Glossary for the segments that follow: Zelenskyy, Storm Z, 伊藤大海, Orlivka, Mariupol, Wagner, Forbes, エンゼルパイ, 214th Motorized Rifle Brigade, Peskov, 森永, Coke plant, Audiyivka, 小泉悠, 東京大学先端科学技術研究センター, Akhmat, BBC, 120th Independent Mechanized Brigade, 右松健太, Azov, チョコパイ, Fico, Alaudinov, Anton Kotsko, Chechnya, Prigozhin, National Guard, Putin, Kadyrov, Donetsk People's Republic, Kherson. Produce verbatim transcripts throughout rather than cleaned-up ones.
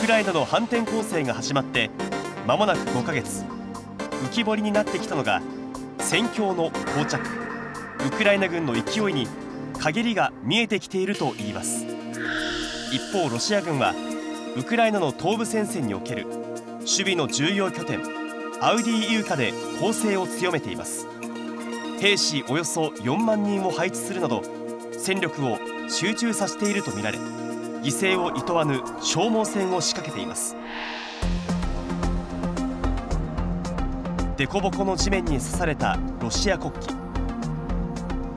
クライナの反転攻勢が始まって間もなくごかげつ、浮き彫りになってきたのが戦況の膠着。ウクライナ軍の勢いに陰りが見えてきているといいます。一方、ロシア軍はウクライナの東部戦線における守備の重要拠点アウディーイウカで攻勢を強めています。兵士およそよんまんにんを配置するなど戦力を集中させているとみられ、犠牲を厭わぬ消耗戦を仕掛けています。凸凹の地面に刺されたロシア国旗、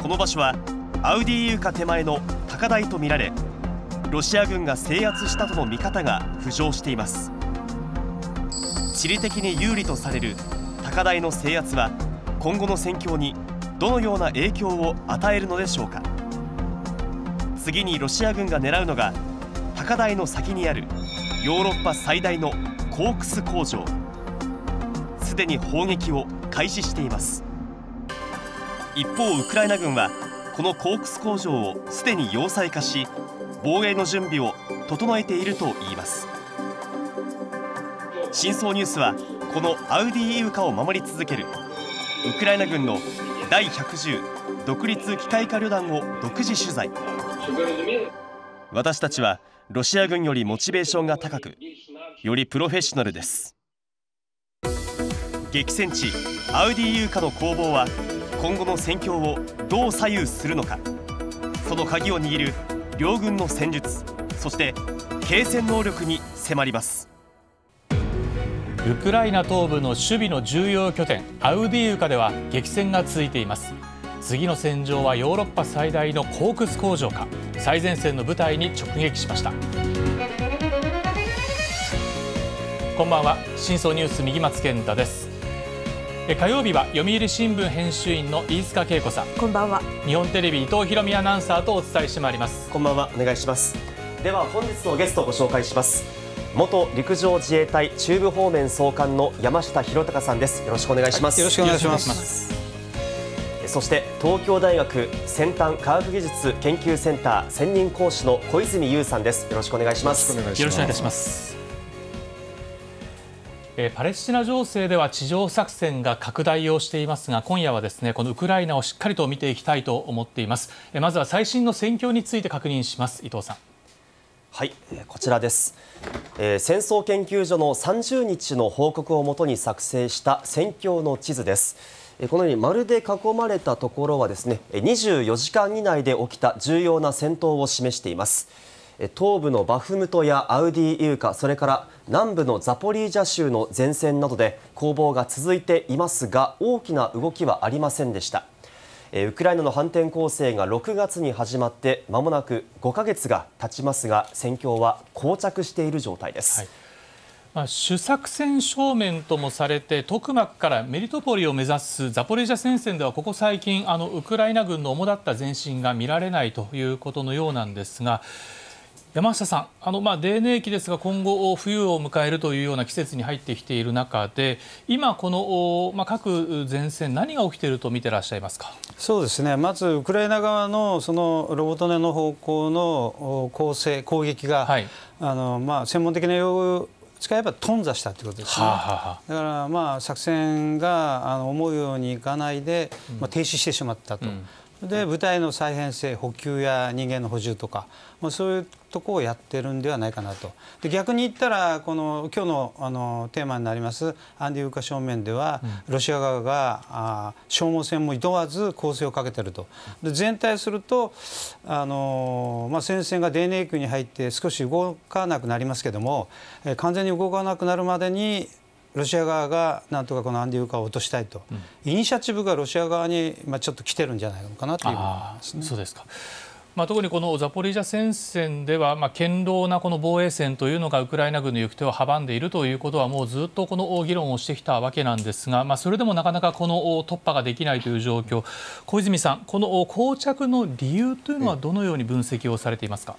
この場所はアウディーイウカ手前の高台とみられ、ロシア軍が制圧したとの見方が浮上しています。地理的に有利とされる高台の制圧は今後の戦況にどのような影響を与えるのでしょうか。次にロシア軍が狙うのが高台の先にあるヨーロッパ最大のコークス工場。すでに砲撃を開始しています。一方、ウクライナ軍はこのコークス工場をすでに要塞化し、防衛の準備を整えているといいます。真相ニュースはこのアウディーイウカを守り続けるウクライナ軍の第ひゃくじゅう独立機械化旅団を独自取材。私たちはロシア軍よりモチベーションが高く、よりプロフェッショナルです。激戦地アウディーイウカの攻防は今後の戦況をどう左右するのか。その鍵を握る両軍の戦術、そして継戦能力に迫ります。ウクライナ東部の守備の重要拠点アウディーイウカでは激戦が続いています。次の戦場はヨーロッパ最大のコークス工場か。最前線の部隊に直撃しました。こんばんは、真相ニュース右松健太です。火曜日は読売新聞編集員の飯塚恵子さん、こんばんは。日本テレビ伊藤博美アナウンサーとお伝えしてまいります。こんばんは、お願いします。では本日のゲストをご紹介します。元陸上自衛隊中部方面総監の山下裕貴さんです。よろしくお願いします。よろしくお願いします。そして東京大学先端科学技術研究センター専任講師の小泉悠さんです。よろしくお願いします。よろしくお願いいたします。パレスチナ情勢では地上作戦が拡大をしていますが、今夜はですね、このウクライナをしっかりと見ていきたいと思っています。まずは最新の戦況について確認します。伊藤さん。はい、こちらです、えー、戦争研究所のさんじゅうにちの報告をもとに作成した戦況の地図です。このように丸で囲まれたところはですね、にじゅうよじかん以内で起きた重要な戦闘を示しています。東部のバフムトやアウディーイウカ、それから南部のザポリージャ州の前線などで攻防が続いていますが、大きな動きはありませんでした。ウクライナの反転攻勢がろくがつに始まって間もなくごかげつが経ちますが、戦況は膠着している状態です、はい。まあ、主作戦正面ともされてトクマクからメリトポリを目指すザポリージャ戦線では、ここ最近あのウクライナ軍の主だった前進が見られないということのようなんですが、山下さん、あのまあ泥濘期ですが、今後冬を迎えるというような季節に入ってきている中で、今この、まあ、各前線何が起きていると見てらっしゃいますか。そうですね、まずウクライナ側のそのロボトネの方向の攻勢攻撃が、はい、あのまあ専門的な用語を使えば頓挫したということですね。はあはあ、だからまあ作戦があの思うようにいかないで、うん、まあ停止してしまったと。うん、で部隊の再編成、補給や人間の補充とか、まあ、そういうところをやってるんではないかなと。で逆に言ったら、この今日のあのテーマになりますアウディーイウカ正面では、ロシア側があ消耗戦も厭わず攻勢をかけていると。で全体するとあの、まあ、戦線が泥濘期に入って少し動かなくなりますけども、え完全に動かなくなるまでにロシア側がなんとかこのアウディーイウカを落としたいと、うん、イニシアチブがロシア側にまあちょっと来てるんじゃないのかなというふうに思いますね。そうですか。まあ、特にこのザポリージャ戦線では、まあ、堅牢なこの防衛線というのがウクライナ軍の行く手を阻んでいるということは、もうずっとこの議論をしてきたわけなんですが、まあ、それでもなかなかこの突破ができないという状況。小泉さん、この膠着の理由というのはどのように分析をされていますか。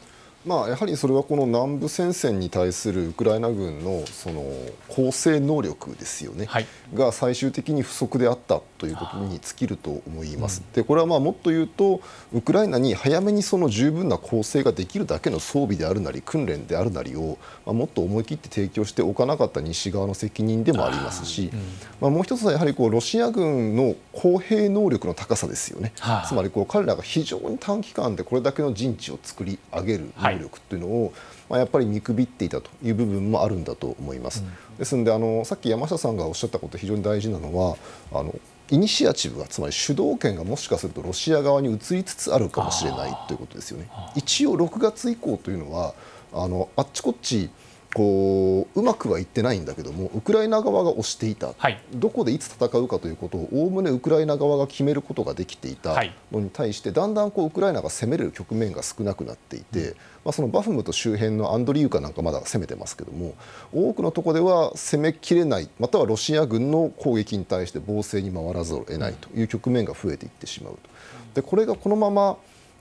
まあ、やはりそれはこの南部戦線に対するウクライナ軍のその構成能力ですよね、はい、が最終的に不足であったということに尽きると思います。で、これはまあもっと言うとウクライナに早めにその十分な構成ができるだけの装備であるなり訓練であるなりを、まあ、もっと思い切って提供しておかなかった西側の責任でもありますし、うん、まあもう一つはやはりこうロシア軍の公平能力の高さですよね。はあ、つまりこう彼らが非常に短期間でこれだけの陣地を作り上げる、はい、能力というのを、まあ、やっぱり見くびっていたという部分もあるんだと思います。うん、ですのであのさっき山下さんがおっしゃったこと非常に大事なのはあのイニシアチブがつまり主導権がもしかするとロシア側に移りつつあるかもしれないということですよね。一応ろくがつ以降というのはあのあっちこっちこううまくはいってないんだけどもウクライナ側が押していた、はい、どこでいつ戦うかということをおおむねウクライナ側が決めることができていたのに対して、はい、だんだんこうウクライナが攻めれる局面が少なくなっていて、うん、まあそのバフムト周辺のアンドリーウカなんかまだ攻めてますけども多くのところでは攻めきれないまたはロシア軍の攻撃に対して防制に回らざるを得ないという局面が増えていってしまうと。でこれがこのまま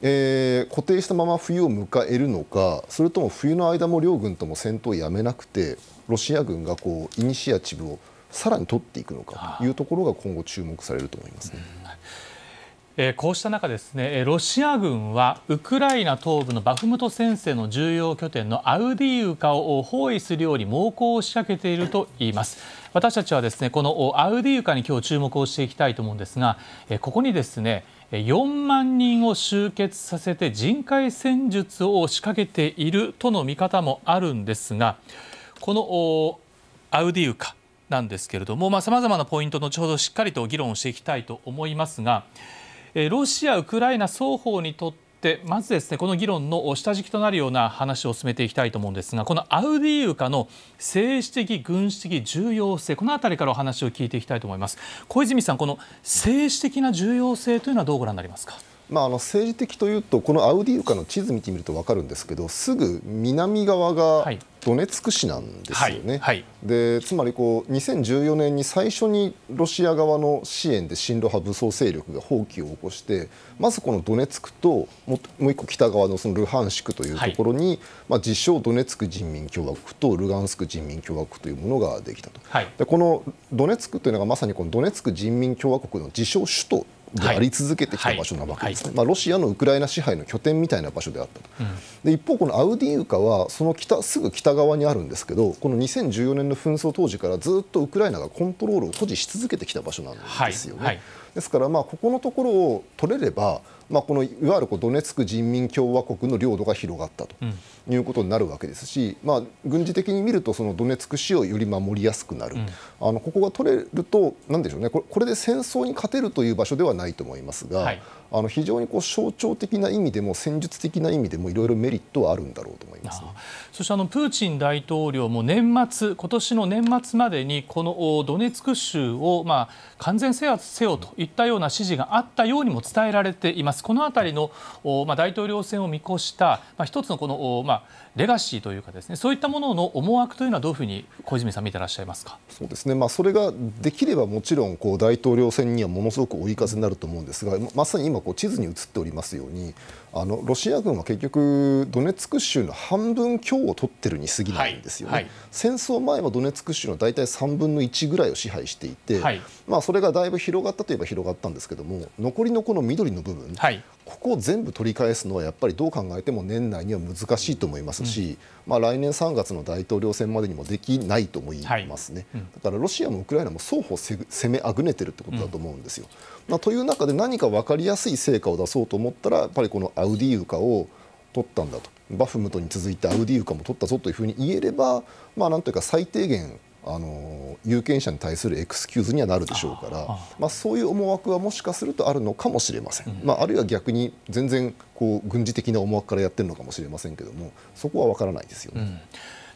えー、固定したまま冬を迎えるのかそれとも冬の間も両軍とも戦闘をやめなくてロシア軍がこうイニシアチブをさらに取っていくのかというところが今後注目されると思いますね。えー、こうした中ですねロシア軍はウクライナ東部のバフムト戦線の重要拠点のアウディウカを包囲するように猛攻を仕掛けているといいます。私たちはですねこのアウディウカに今日注目をしていきたいと思うんですがここにですねよんまんにんを集結させて人海戦術を仕掛けているとの見方もあるんですがこのアウディウカなんですけれどもさまざまなポイント後ほどしっかりと議論をしていきたいと思いますがロシア、ウクライナ双方にとってまずですねこの議論の下敷きとなるような話を進めていきたいと思うんですがこのアウディウカの政治的、軍事的重要性この辺りからお話を聞いていきたいと思います。小泉さん、この政治的な重要性というのはどうご覧になりますか。まあ、あの政治的というとこのアウディウカの地図見てみると分かるんですけどすぐ南側がドネツク市なんですよね。でつまりこうにせんじゅうよねんに最初にロシア側の支援で親ロ派武装勢力が蜂起を起こしてまずこのドネツクともう一個北側のそのルハンシクというところに、はい、まあ自称ドネツク人民共和国とルガンスク人民共和国というものができたと。はい、でこのドネツクというのがまさにこのドネツク人民共和国の自称首都であり続けてきた場所なわけですね。まあロシアのウクライナ支配の拠点みたいな場所であったと。で一方このアウディウカはその北すぐ北側にあるんですけどこのにせんじゅうよねんの紛争当時からずっとウクライナがコントロールを保持し続けてきた場所なんですよね。はいはい、ですからまあここのところを取れればまあこのいわゆるこうドネツク人民共和国の領土が広がったということになるわけですし、まあ、軍事的に見るとそのドネツク市をより守りやすくなる、うん、あのここが取れるとなんでしょうねこれ、これで戦争に勝てるという場所ではないと思いますが、はい、あの非常にこう象徴的な意味でも戦術的な意味でもいろいろメリットはあるんだろうと思いますね。そしてあのプーチン大統領も年末今年の年末までにこのドネツク州をまあ完全制圧せよといったような指示があったようにも伝えられています。このあたりの大統領選を見越した一つのこのレガシーというかですね、そういったものの思惑というのはどういうふうに小泉さん見てらっしゃいますか。そうですね、まあ、それができればもちろんこう大統領選にはものすごく追い風になると思うんですがまさに今こう地図に映っておりますようにあのロシア軍は結局ドネツク州の半分強を取ってるに過ぎないんですよね。はいはい、戦争前はドネツク州の大体さんぶんのいちぐらいを支配していて、はい、まあそれがだいぶ広がったといえば広がったんですけども残りのこの緑の部分、はい、ここを全部取り返すのはやっぱりどう考えても年内には難しいと思いますし、うん、まあ来年さんがつの大統領選までにもできないと思いますね。はい、うん、だからロシアもウクライナも双方攻めあぐねてるってことだと思うんですよ。うん、まあという中で何か分かりやすい成果を出そうと思ったらやっぱりこのアウディウカを取ったんだとバフムトに続いてアウディウカも取ったぞというふうに言えれば、まあ、なんというか最低限あの有権者に対するエクスキューズにはなるでしょうからああまあそういう思惑はもしかするとあるのかもしれません、うん、まあ、あるいは逆に全然こう軍事的な思惑からやってるのかもしれませんけどもそこは分からないですよね。うん、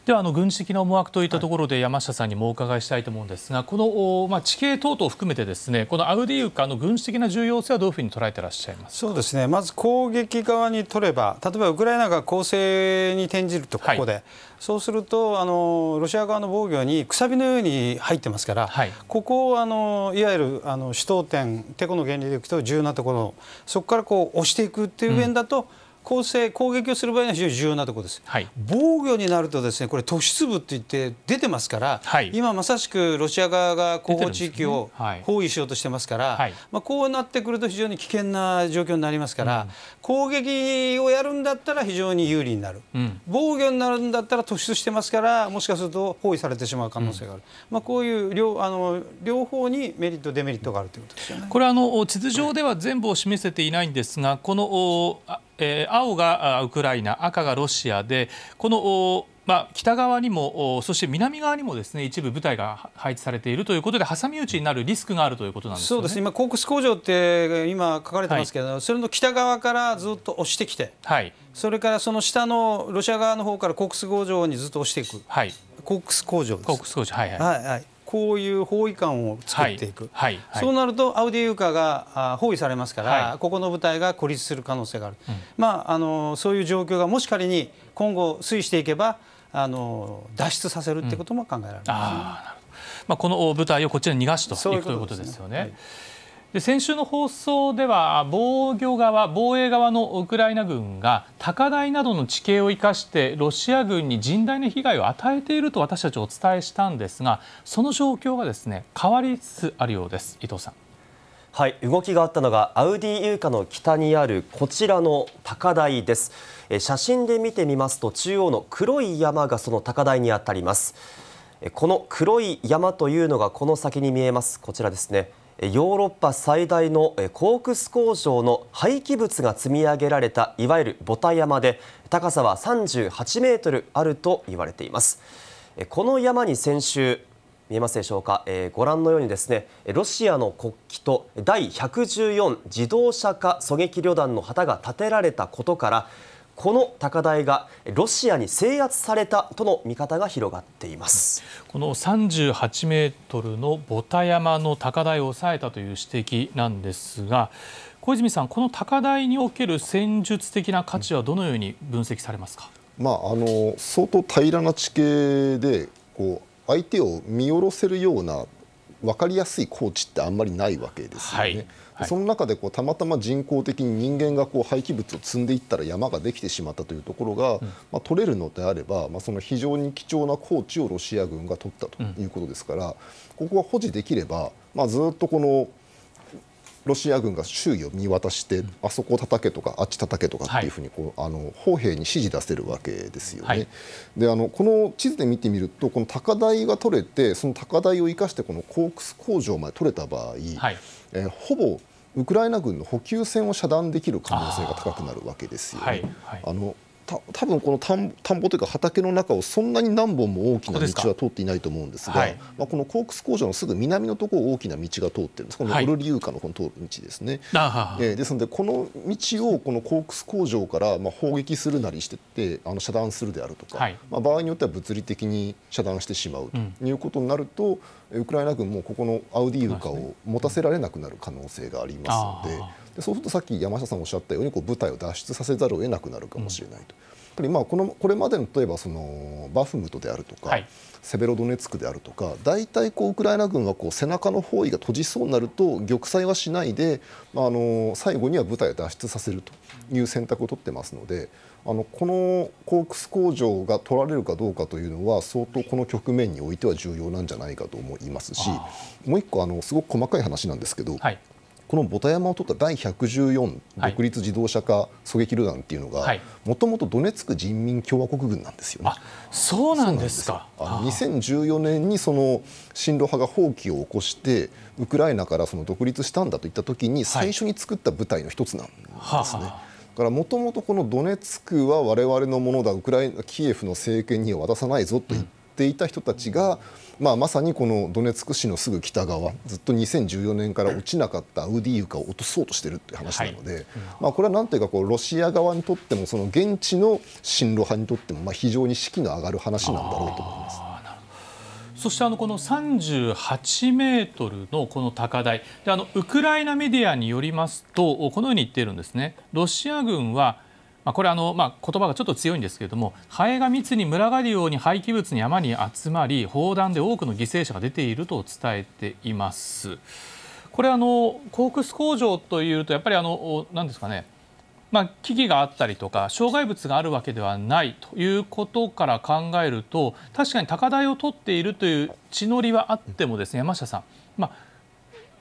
ではあの軍事的な思惑といったところで山下さんにもお伺いしたいと思うんですがこのまあ地形等々を含めてですねこのアウディウカの軍事的な重要性はどういうふうに捉えてらっしゃいますか。そうですね、まず攻撃側に取れば例えばウクライナが攻勢に転じるとここで、はい、そうするとあのロシア側の防御にくさびのように入ってますから、はい、ここをあのいわゆるあの主導点テコの原理でいくと重要なところそこからこう押していくという面だと、うん、攻勢、攻撃をする場合には非常に重要なところです、はい、防御になるとですね、これ突出部といって出てますから、はい、今まさしくロシア側が後方地域を包囲しようとしてますから、はい、まあこうなってくると非常に危険な状況になりますから、うん、攻撃をやるんだったら非常に有利になる、うん、防御になるんだったら突出してますから、もしかすると包囲されてしまう可能性がある、うん、まあこういう 両, あの両方にメリット、デメリットがあるということですよね。これはあの地図上では全部を示せていないんですが、このえー、青がウクライナ、赤がロシアで、この、まあ、北側にもそして南側にもですね、一部部隊が配置されているということで、挟み撃ちになるリスクがあるということなんですよね。そうですね、今、コークス工場って今書かれてますけど、はい、それの北側からずっと押してきて、はい、それからその下のロシア側の方からコークス工場にずっと押していく、はい、コークス工場です。コークス工場、はいはい、はいはい、こういう包囲感を作っていく、そうなるとアウディーウカが包囲されますから、はい、ここの部隊が孤立する可能性がある、うん、まあ、あのそういう状況がもし仮に今後、推移していけばあの脱出させるということも考えられます、ね、うん、あ、まあ、この部隊をこちらに逃がしていくということですよね。はい、で先週の放送では防御側、防衛側のウクライナ軍が高台などの地形を生かしてロシア軍に甚大な被害を与えていると私たちお伝えしたんですが、その状況がですね、変わりつつあるようです。伊藤さん、はい、動きがあったのがアウディーウカの北にあるこちらの高台です。写真で見てみますと、中央の黒い山がその高台にあたります。この黒い山というのがこの先に見えます。こちらですね、ヨーロッパ最大のコークス工場の廃棄物が積み上げられたいわゆるボタ山で、高さはさんじゅうはちメートルあると言われています。この山に先週見えますでしょうか、えー、ご覧のようにですね、ロシアの国旗とだいひゃくじゅうよん自動車化狙撃旅団の旗が立てられたことから、この高台がロシアに制圧されたとの見方が広がっています。このさんじゅうはちメートルのボタ山の高台を抑えたという指摘なんですが、小泉さん、この高台における戦術的な価値はどのように分析されますか。まあ、あの相当平らな地形でこう相手を見下ろせるような分かりやすい高地ってあんまりないわけですよね。はいはい、その中でこうたまたま人工的に人間がこう廃棄物を積んでいったら山ができてしまったというところが、うん、まあ取れるのであれば、まあ、その非常に貴重な高地をロシア軍が取ったということですから、うん、ここが保持できれば、まあ、ずっとこのロシア軍が周囲を見渡して、うん、あそこ叩けとかあっち叩けとかっていうふうにこう、はい、あの砲兵に指示出せるわけですよね。はい、であのこの地図で見てみると、この高台が取れて、その高台を生かしてこのコークス工場まで取れた場合、はい、えー、ほぼウクライナ軍の補給線を遮断できる可能性が高くなるわけですよね。はいはい、あのた多分この田んぼというか畑の中をそんなに何本も大きな道は通っていないと思うんですが、こ, こ, です、はい、まあこのコークス工場のすぐ南のところを大きな道が通っているんです。このオルリウカ の, この通る道ですね。はい、えー、ですのでこの道をこのコークス工場からまあ砲撃するなりしてってあの遮断するであるとか、はい、まあ場合によっては物理的に遮断してしまうということになると、うん、ウクライナ軍もここのアウディーウカを持たせられなくなる可能性がありますので。そうするとさっき山下さんおっしゃったようにこう部隊を脱出させざるを得なくなるかもしれないと、うん、やっぱりまあ こ, のこれまでの例えばそのバフムトであるとか、はい、セベロドネツクであるとか、大体こうウクライナ軍はこう背中の包囲が閉じそうになると玉砕はしないで、まあ、あの最後には部隊を脱出させるという選択を取ってますので、あのこのコークス工場が取られるかどうかというのは相当この局面においては重要なんじゃないかと思いますし、もう一個あのすごく細かい話なんですけど、はい、このボタ山を取っただいひゃくじゅうよん独立自動車化狙撃旅団っていうのが、もともとドネツク人民共和国軍なんですよね。あ、そうなんですか。にせんじゅうよねんにその親ロ派が蜂起を起こしてウクライナからその独立したんだといった時に最初に作った部隊の一つなんですね。はい、だからもともとこのドネツクは我々のものだ、ウクライナキエフの政権には渡さないぞと言っていた人たちが、うん、まあまさにこのドネツク市のすぐ北側、ずっとにせんじゅうよねんから落ちなかったアウディーウカを落とそうとしているという話なので、はい、まあこれはなんていうかこうロシア側にとってもその現地の親ロ派にとってもまあ非常に士気の上がる話なんだろうと思います。そしてあのこのさんじゅうはちメートルのこの高台で、あのウクライナメディアによりますとこのように言っているんですね。ロシア軍はこれあの、まあ、言葉がちょっと強いんですけれども、ハエが密に群がるように廃棄物に山に集まり、砲弾で多くの犠牲者が出ていると伝えています。これあのコークス工場というとやっぱりあのなんですかね、まあ、危機があったりとか障害物があるわけではないということから考えると、確かに高台を取っているという地の利はあってもですね、山下さん、まあ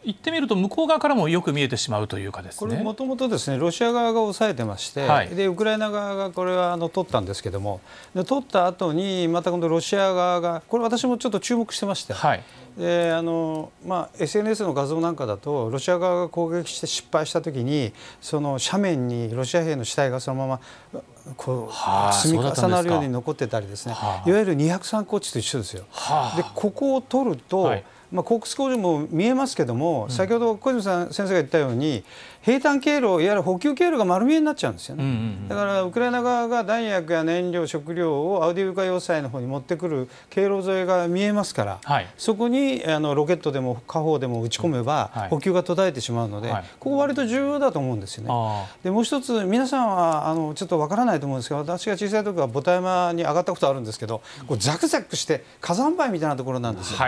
言ってみると向こう側からもよく見えてしまうというかですね、これもともとですね、ロシア側が抑えてまして、はい、でウクライナ側がこれはあの取ったんですけども、で取った後にまた今度ロシア側がこれ私もちょっと注目してまして、はい、であのまあ、エスエヌエス の画像なんかだとロシア側が攻撃して失敗したときにその斜面にロシア兵の死体がそのままこう積み重なるように残ってたりですね、はあ、いわゆるにひゃくさんこうちと一緒ですよ。はあ、でここを取ると、はい、まあ、コークス工場も見えますけども、うん、先ほど小泉さん先生が言ったように平坦経路、いわゆる補給経路が丸見えになっちゃうんですよね。だからウクライナ側が弾薬や燃料、食料をアウディウカ要塞の方に持ってくる経路沿いが見えますから、はい、そこにあのロケットでも火砲でも撃ち込めば、うん、はい、補給が途絶えてしまうので、はい、ここ割と重要だと思うんですよね。はい、でもう一つ、皆さんはあのちょっとわからないと思うんですけど、私が小さい時は母田山に上がったことあるんですけど、こうザクザクして火山灰みたいなところなんですよ。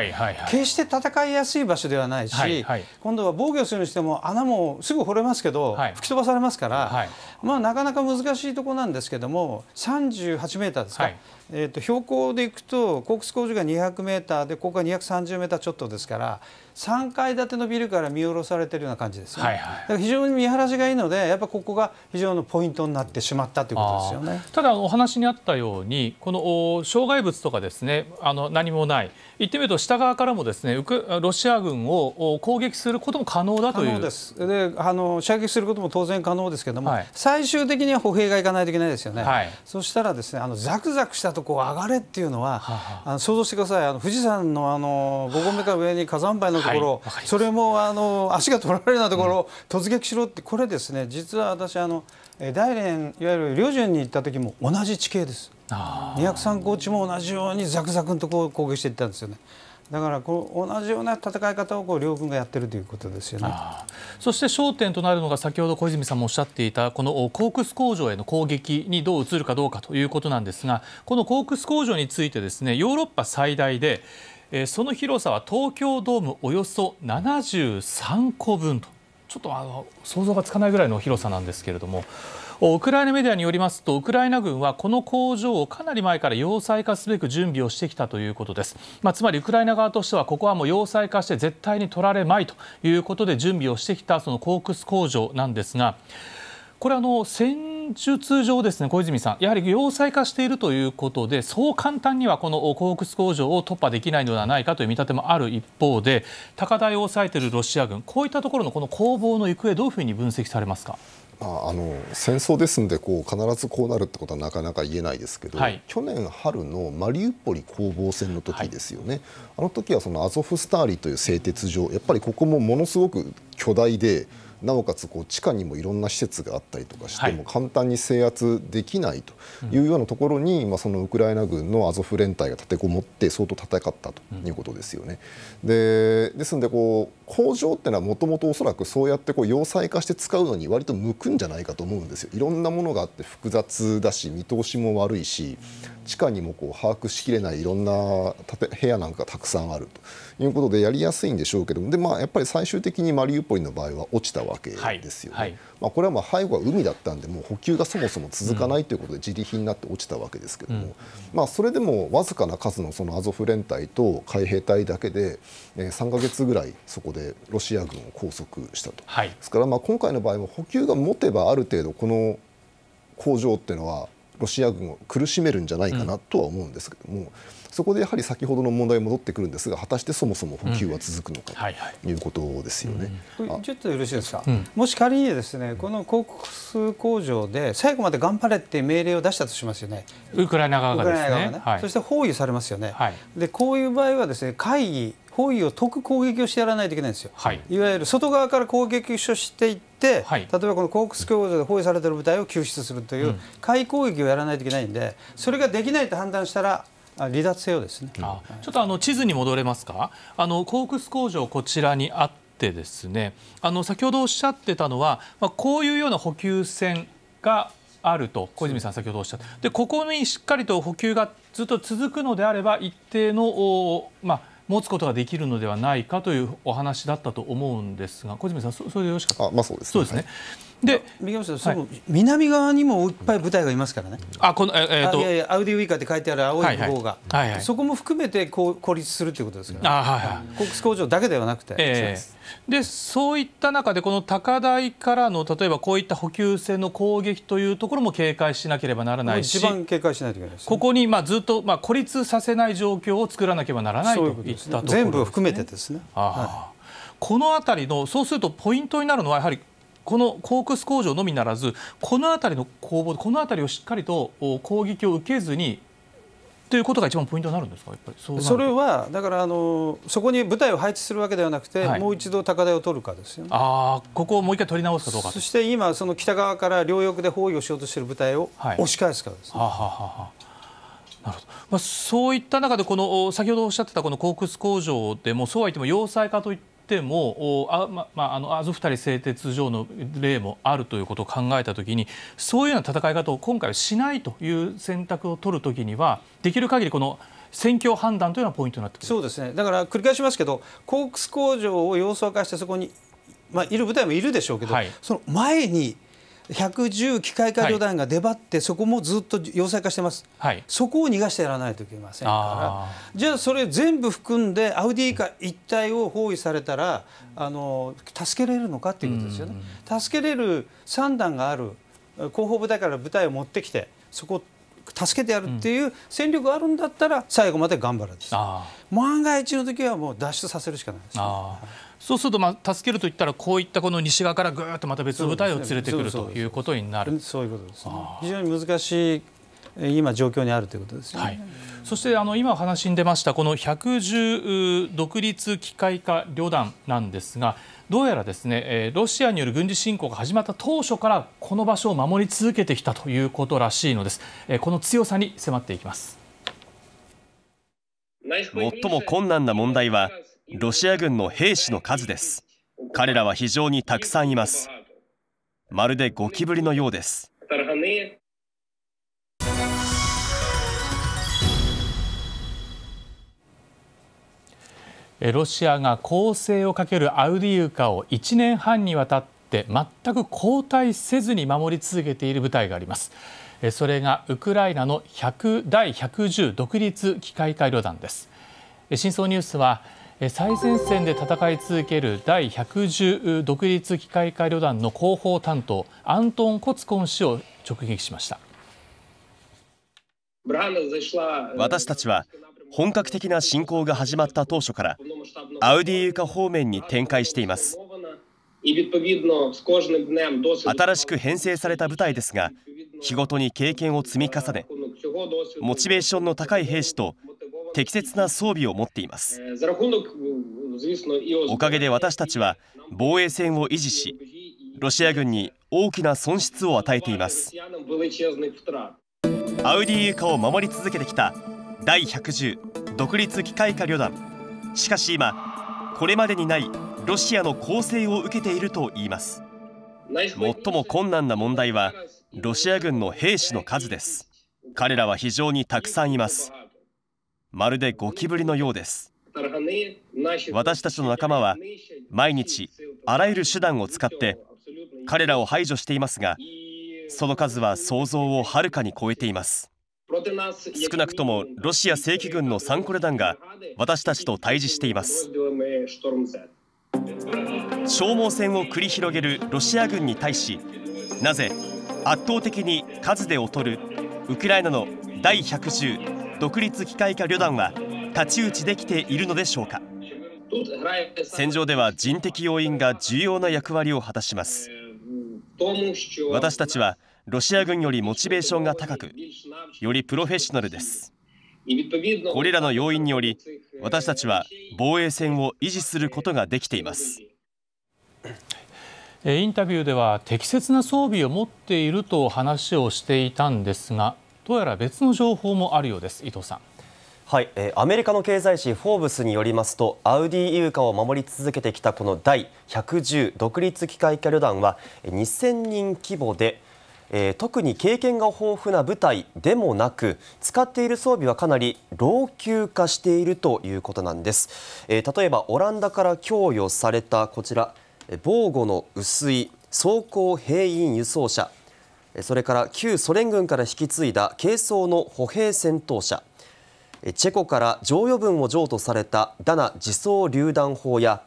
決して戦いやすい場所ではないし、はいはい、今度は防御するにしても穴もすぐ掘れますけど、はい、吹き飛ばされますから、はい、まあ、なかなか難しいところなんですけども、さんじゅうはちメーターですか、はい、えーと標高でいくとコークス工場がにひゃくメーターで、ここがにひゃくさんじゅうメーターちょっとですから。さんかいだてのビルから見下ろされているような感じですよね。はい、はい、だから非常に見晴らしがいいので、やっぱここが非常のポイントになってしまったということですよね。ただお話にあったように、この障害物とかですね、あの何もない、言ってみると下側からもですね、ウクロシア軍を攻撃することも可能だという。可能です。で、あの射撃することも当然可能ですけども、はい、最終的には歩兵が行かないといけないですよね。はい、そしたらですね、あのザクザクしたとこ上がれっていうのは、ははあの想像してください。あの富士山のあのごごうめから上に火山灰のところ、それもあの足が取られるようなところを突撃しろって、これですね、実は私あの大連、いわゆる旅順に行った時も同じ地形です。にひゃくさんこうちも同じようにザクザクのところを攻撃していったんですよね。だからこう同じような戦い方をこう両軍がやっているということですよね。そして焦点となるのが、先ほど小泉さんもおっしゃっていたこのコークス工場への攻撃にどう移るかどうかということなんですが、このコークス工場についてですね、ヨーロッパ最大でその広さは東京ドームおよそななじゅうさんこぶんと、ちょっとあの想像がつかないぐらいの広さなんですけれども、ウクライナメディアによりますと、ウクライナ軍はこの工場をかなり前から要塞化すべく準備をしてきたということです。まあ、つまりウクライナ側としては、ここはもう要塞化して絶対に取られまいということで準備をしてきたそのコークス工場なんですが、これあの戦術上ですね、小泉さん、やはり要塞化しているということで、そう簡単にはこのコークス工場を突破できないのではないかという見立てもある一方で、高台を抑えているロシア軍、こういったところのこの攻防の行方、どういうふうに分析されますか。まあ、あの戦争ですので、こう必ずこうなるってことはなかなか言えないですけど、はい、去年春のマリウポリ攻防戦の時ですよね、はい、あの時はそのアゾフスターリという製鉄所、やっぱりここもものすごく巨大で、なおかつこう地下にもいろんな施設があったりとかしても簡単に制圧できないというようなところに、まあそのウクライナ軍のアゾフ連隊が立てこもって相当戦ったということですよね。でですのでこう工場っていうのはもともとおそらくそうやってこう要塞化して使うのに割と向くんじゃないかと思うんですよ。いろんなものがあって複雑だし見通しも悪いし、地下にもこう把握しきれないいろんな部屋なんかたくさんあるということでやりやすいんでしょうけども、でまあやっぱり最終的にマリウポリの場合は落ちたわけですよね。はいはい、まあこれはまあ背後は海だったんで、もう補給がそもそも続かないということで自利品になって落ちたわけですけども、うん、まあそれでもわずかな数のそのアゾフ連隊と海兵隊だけでさんかげつぐらいそこでロシア軍を拘束したと。はい、ですからまあ今回の場合も補給が持てばある程度この工場っていうのはロシア軍を苦しめるんじゃないかなとは思うんですけども、うん、そこでやはり先ほどの問題に戻ってくるんですが、果たしてそもそも補給は続くのかということですよね。ちょっとよろしいですか、うん、もし仮にですね、このコークス工場で最後まで頑張れって命令を出したとしますよね、ウクライナ側がですね、はい、そして包囲されますよね、はい、でこういう場合はですね、会議包囲を解く攻撃をしてやらないといけないんですよ。はい、いわゆる外側から攻撃をしていって、はい、例えばこのコークス工場で包囲されている部隊を救出するという回攻撃をやらないといけないんで、それができないと判断したら離脱せよですね。ああ、ちょっとあの地図に戻れますか。あのコークス工場こちらにあってですね、あの先ほどおっしゃってたのは、まあ、こういうような補給線があると小泉さん先ほどおっしゃった。でここにしっかりと補給がずっと続くのであれば一定のまあ持つことができるのではないかというお話だったと思うんですが、小泉さん、それでよろしかった。あ、まあそうですね。そうですね。で南側にもいっぱい部隊がいますからね、アウディウイカって書いてある青い方が、そこも含めて孤立するということですから、コックス工場だけではなくて、そういった中で、この高台からの例えばこういった補給線の攻撃というところも警戒しなければならないし、ここにずっと孤立させない状況を作らなければならないといったところですね。全部含めてですね。この辺りの、そうするとポイントになるのは、やはりこのコークス工場のみならず、この辺りの攻防、この辺りをしっかりと攻撃を受けずにということが一番ポイントになるんですか、やっぱり そ, それは、だからあのそこに部隊を配置するわけではなくて、はい、もう一度高台を取るかですよね。ああ、ここをもう一回取り直すかどうか。そして今、その北側から両翼で包囲をしようとしている部隊を押し返すかですね。はいなるほどまあ、そういった中でこの、先ほどおっしゃってたこのコークス工場でも、そうは言っても要塞化といってでもあまあ、あのアゾフタリ製鉄所の例もあるということを考えたときに、そういうような戦い方を今回はしないという選択を取るときには、できる限りこの戦況判断というのはポイントになってくる。そうですね、だから繰り返しますけど、コークス工場を要塞化して、そこに、まあ、いる部隊もいるでしょうけど、はい、その前にひゃくじゅう機械化旅団が出張って、はい、そこもずっと要塞化してます、はい、そこを逃がしてやらないといけませんから、じゃあ、それ全部含んで、アウディイカ一帯を包囲されたら、あの助けれるのかということですよね、助けれる算段がある、後方部隊から部隊を持ってきて、そこを助けてやるっていう戦力があるんだったら、最後まで頑張るんです、万が一の時はもう脱出させるしかないです、ね。そうするとまあ助けるといったらこういったこの西側からぐーっとまた別の部隊を連れてくるということになる。そういうことですね。非常に難しい今状況にあるということですよね。はい、そしてあの今お話に出ましたこのひゃくじゅう独立機械化旅団なんですが、どうやらですねロシアによる軍事侵攻が始まった当初からこの場所を守り続けてきたということらしいのです。この強さに迫っていきます。最も困難な問題は。ロシア軍の兵士の数です。彼らは非常にたくさんいます。まるでゴキブリのようです。ロシアが攻勢をかけるアウディウカをいちねんはんにわたって全く後退せずに守り続けている部隊があります。それがウクライナのひゃくだいひゃくじゅう独立機械化旅団です。真相ニュースは最前線で戦い続けるだいひゃくじゅう独立機械化旅団の広報担当アントン・コツコン氏を直撃しました。私たちは本格的な侵攻が始まった当初からアウディーユカ方面に展開しています。新しく編成された部隊ですが、日ごとに経験を積み重ね、モチベーションの高い兵士と適切な装備を持っています。おかげで私たちは防衛線を維持し、ロシア軍に大きな損失を与えています。アウディイカを守り続けてきただいひゃくじゅう独立機械化旅団。しかし今、これまでにないロシアの攻勢を受けているといいます。最も困難な問題はロシア軍の兵士の数です。彼らは非常にたくさんいます。まるでゴキブリのようです。私たちの仲間は毎日あらゆる手段を使って彼らを排除していますが、その数は想像をはるかに超えています。少なくともロシア正規軍のサンコレ団が私たちと対峙しています。消耗戦を繰り広げるロシア軍に対し、なぜ圧倒的に数で劣るウクライナのだいひゃくじゅう独立機械化旅団は太刀打ちできているのでしょうか。戦場では人的要因が重要な役割を果たします。私たちはロシア軍よりモチベーションが高く、よりプロフェッショナルです。これらの要因により私たちは防衛線を維持することができています。インタビューでは適切な装備を持っていると話をしていたんですが、どうやら別の情報もあるようです。伊藤さん。はい、えー、アメリカの経済誌フォーブスによりますと、アウディイウカを守り続けてきたこのだいひゃくじゅう独立機械化旅団はにせんにん規模で、えー、特に経験が豊富な部隊でもなく、使っている装備はかなり老朽化しているということなんです。えー、例えばオランダから供与されたこちら防護の薄い装甲兵員輸送車、それから旧ソ連軍から引き継いだ軽装の歩兵戦闘車、チェコから剰余分を譲渡されたダナ自走榴弾砲や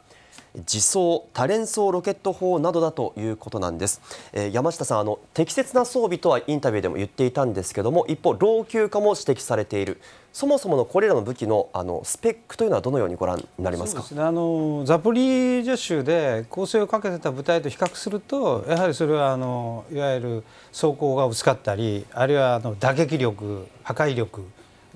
自走多連装ロケット砲などだということなんです。えー、山下さん、あの適切な装備とはインタビューでも言っていたんですけども、一方老朽化も指摘されている。そもそものこれらの武器のあのスペックというのはどのようにご覧になりますか。そうですね、あのザポリージャ州で攻勢をかけてた部隊と比較すると、やはりそれはあのいわゆる装甲が薄かったり、あるいはあの打撃力、破壊力、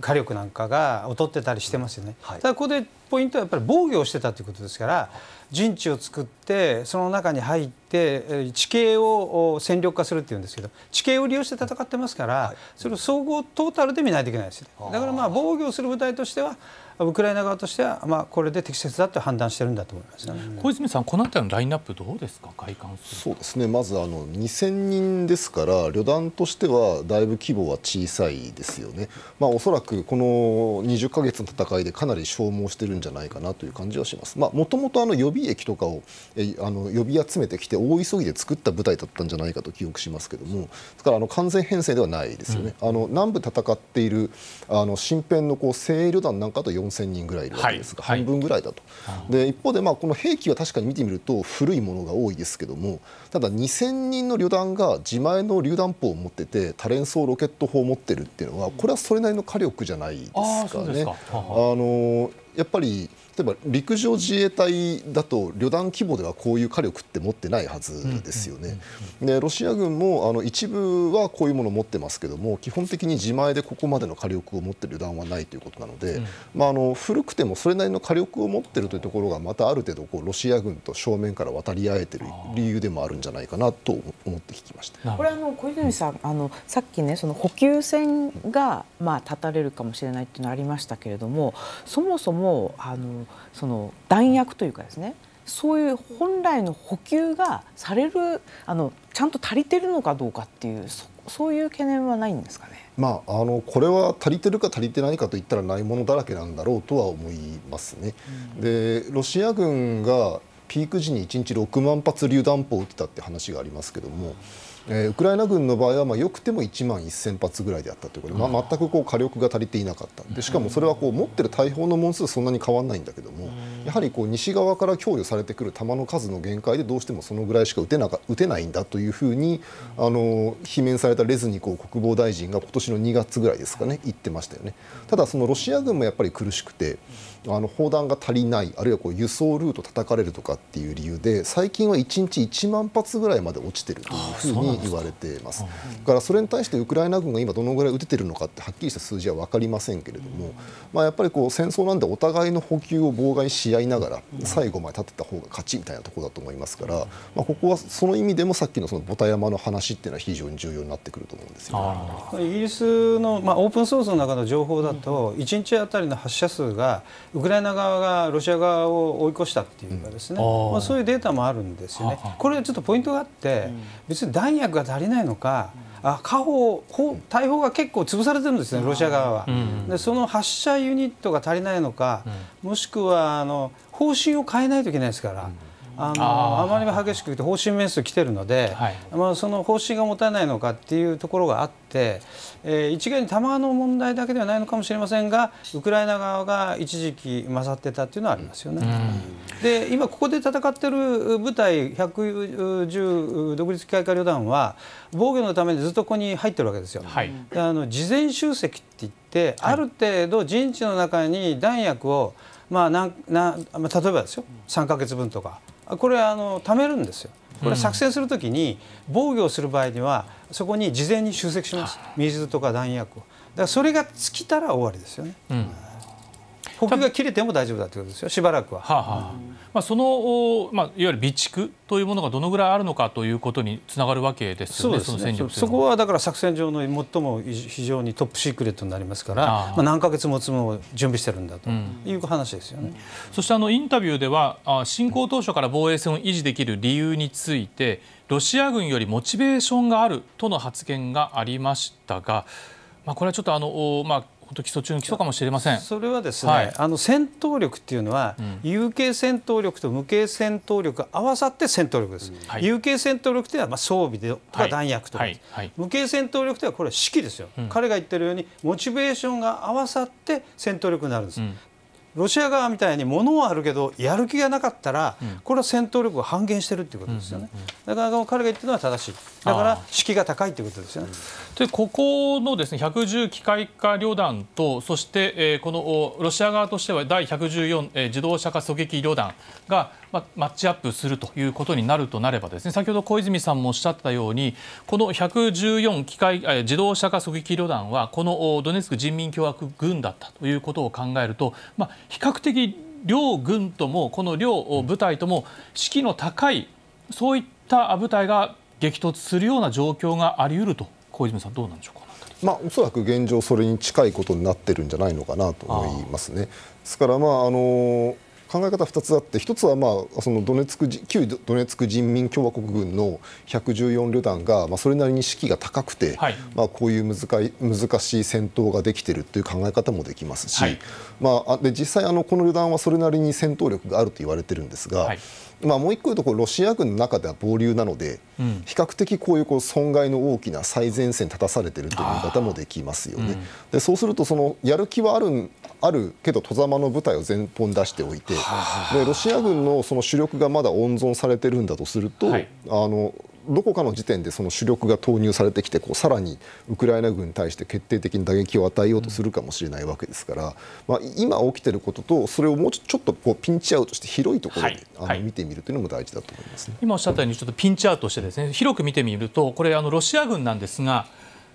火力なんかが劣ってたりしてますよね。はい、ただここでポイントはやっぱり防御をしてたということですから、陣地を作ってその中に入って地形を戦力化するっていうんですけど、地形を利用して戦ってますから、はい、それを総合トータルで見ないといけないですね。だからまあ防御をする部隊としては、ウクライナ側としてはまあこれで適切だと判断してるんだと思います、ね。小泉さん、この辺りのラインナップどうですか、開館する。そうですね。まずあのにせんにんですから旅団としてはだいぶ規模は小さいですよね。まあおそらくこのにじゅっかげつの戦いでかなり消耗してるんじゃないかなという感じはします。まあ元々あの予備役とかをえあの呼び集めてきて大急ぎで作った部隊だったんじゃないかと記憶しますけども、ですからあの完全編成ではないですよね。うん、あの南部戦っているあの新編のこう精鋭旅団なんかとよんせんにんぐらいいるわけですが、はい、半分ぐらいだと、はい、で一方で、まあ、この兵器は確かに見てみると古いものが多いですけども、ただにせんにんの旅団が自前の榴弾砲を持ってて多連装ロケット砲を持ってるっていうのは、これはそれなりの火力じゃないですかね。やっぱり例えば陸上自衛隊だと旅団規模ではこういう火力って持ってないはずですよね。でロシア軍もあの一部はこういうものを持ってますけども、基本的に自前でここまでの火力を持っている旅団はないということなので、うん、まあ、あの古くてもそれなりの火力を持っているというところがまたある程度こうロシア軍と正面から渡り合えている理由でもあるんじゃないかなと思って聞きました。これあの小泉さん、あのさっきね、その補給線がまあ断たれるかもしれないっていうのありましたけれども、そもそももうあのその弾薬というかですね、そういう本来の補給がされる、あのちゃんと足りてるのかどうかっていう、そそういう懸念はないんですかね。まあ、あのこれは足りてるか足りてないかといったらないものだらけなんだろうとは思いますね。うん、でロシア軍がピーク時にいちにちろくまんぱつ榴弾砲を撃ってたって話がありますけども、えー、ウクライナ軍の場合はまあよくてもいちまんせんぱつぐらいであったということで、まあ、全くこう火力が足りていなかった。でしかもそれはこう持ってる大砲の門数はそんなに変わらないんだけども、やはりこう西側から供与されてくる弾の数の限界でどうしてもそのぐらいしか撃てなか、撃てないんだというふうにあの罷免されたレズニコフ国防大臣が今年のにがつぐらいですかね、言ってましたよね。ただそのロシア軍もやっぱり苦しくて、あの砲弾が足りない、あるいはこう輸送ルート叩かれるとかっていう理由で最近はいちにちいちまんぱつぐらいまで落ちてるというふうに言われています。だからそれに対してウクライナ軍が今どのぐらい撃ててるのかってはっきりした数字は分かりませんけれども、まあ、やっぱりこう戦争なんでお互いの補給を妨害し合いながら最後まで立てた方が勝ちみたいなところだと思いますから、まあ、ここはその意味でもさっきのそのボタヤマの話っていうのは非常に重要になってくると思うんですよね。イギリスの、まあ、オープンソースの中の情報だといちにちあたりの発射数がウクライナ側がロシア側を追い越したっていうかですね、うん、まあそういうデータもあるんですよね。これちょっとポイントがあって、うん、別に弾薬が足りないのか、うん、あ火砲、大砲が結構潰されてるんですね、ロシア側は。うん、でその発射ユニットが足りないのか、うん、もしくはあの方針を変えないといけないですから。うん、あの あ, あまりも激しくて方針面数来てるので、はい、まあその方針が持たないのかっていうところがあって、えー、一概に弾の問題だけではないのかもしれませんが、ウクライナ側が一時期勝ってたっていうのはありますよね。うん、で今ここで戦ってる部隊ひゃくじゅう独立機械化旅団は防御のためにずっとここに入ってるわけですよ。はい、であの事前集積っていって、はい、ある程度陣地の中に弾薬をまあなんなまあ例えばですよ、さんかげつぶんとか。これあの貯めるんですよ。これ作戦するときに防御をする場合にはそこに事前に集積します、水とか弾薬を。だからそれが尽きたら終わりですよね。うん、補給が切れても大丈夫だということですよ、しばらくは。はあはあ、まあその、まあ、いわゆる備蓄というものがどのぐらいあるのかということにつながるわけですよね。その戦力というのは。そこはだから作戦上の最も非常にトップシークレットになりますから、あまあ何ヶ月もつも準備してるんだという話ですよね。うん、そしてあのインタビューでは侵攻当初から防衛線を維持できる理由についてロシア軍よりモチベーションがあるとの発言がありましたが、まあ、これはちょっとあの、まあ、本当基礎中の基礎かもしれません。それはですね、はい、あの戦闘力っていうのは、うん、有形戦闘力と無形戦闘力が合わさって戦闘力です。うん、はい、有形戦闘力というのはまあ装備でとか弾薬とか、無形戦闘力というのはこれは士気ですよ。うん、彼が言ってるようにモチベーションが合わさって戦闘力になるんです。うん、ロシア側みたいに物はあるけどやる気がなかったら、うん、これは戦闘力を半減しているということですよね。だから彼が言っているのは正しい。だから士気が高いということですよね。でここのですねひゃくじゅう機械化旅団とそして、えー、このロシア側としてはだいひゃくじゅうよん、えー、自動車化狙撃旅団が、ま、マッチアップするということになるとなればですね、先ほど小泉さんもおっしゃったようにこのひゃくじゅうよん機械、えー、自動車化狙撃旅団はこのドネツク人民共和国軍だったということを考えると、まあ比較的両軍ともこの両部隊とも士気の高いそういった部隊が激突するような状況があり得ると、小泉さんどうなんでしょうか。まあ、おそらく現状それに近いことになってるんじゃないのかなと思いますね。ですから、まああの考え方ふたつあって、ひとつは、まあ、そのドネツク旧ドネツク人民共和国軍のひゃくじゅうよん旅団が、まあ、それなりに士気が高くて、はい、まあ、こういう難い難しい戦闘ができているという考え方もできますし、はい、まあ、で実際あの、この旅団はそれなりに戦闘力があると言われているんですが、はい、まあもう一個言うとこうロシア軍の中では暴流なので、うん、比較的こういうこう損害の大きな最前線に立たされているという見方もできますよね。うん、でそうするとそのやる気はある、あるけど、外様の部隊を前方に出しておいて、でロシア軍のその主力がまだ温存されているんだとすると、はい、あのどこかの時点でその主力が投入されてきてこうさらにウクライナ軍に対して決定的に打撃を与えようとするかもしれないわけですから、まあ、今起きていることとそれをもうちょっとこうピンチアウトして広いところであの見てみるというのも大事だと思います、ね。はいはい、今おっしゃったようにちょっとピンチアウトしてですね広く見てみるとこれあのロシア軍なんですが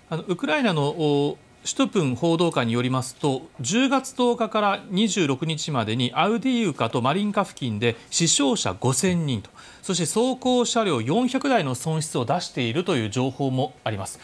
あのウクライナのシュトゥプン報道官によりますとじゅうがつとおかからにじゅうろくにちまでにアウディーウカとマリンカ付近で死傷者ごせんにんとそして走行車両よんひゃくだいの損失を出しているという情報もあります。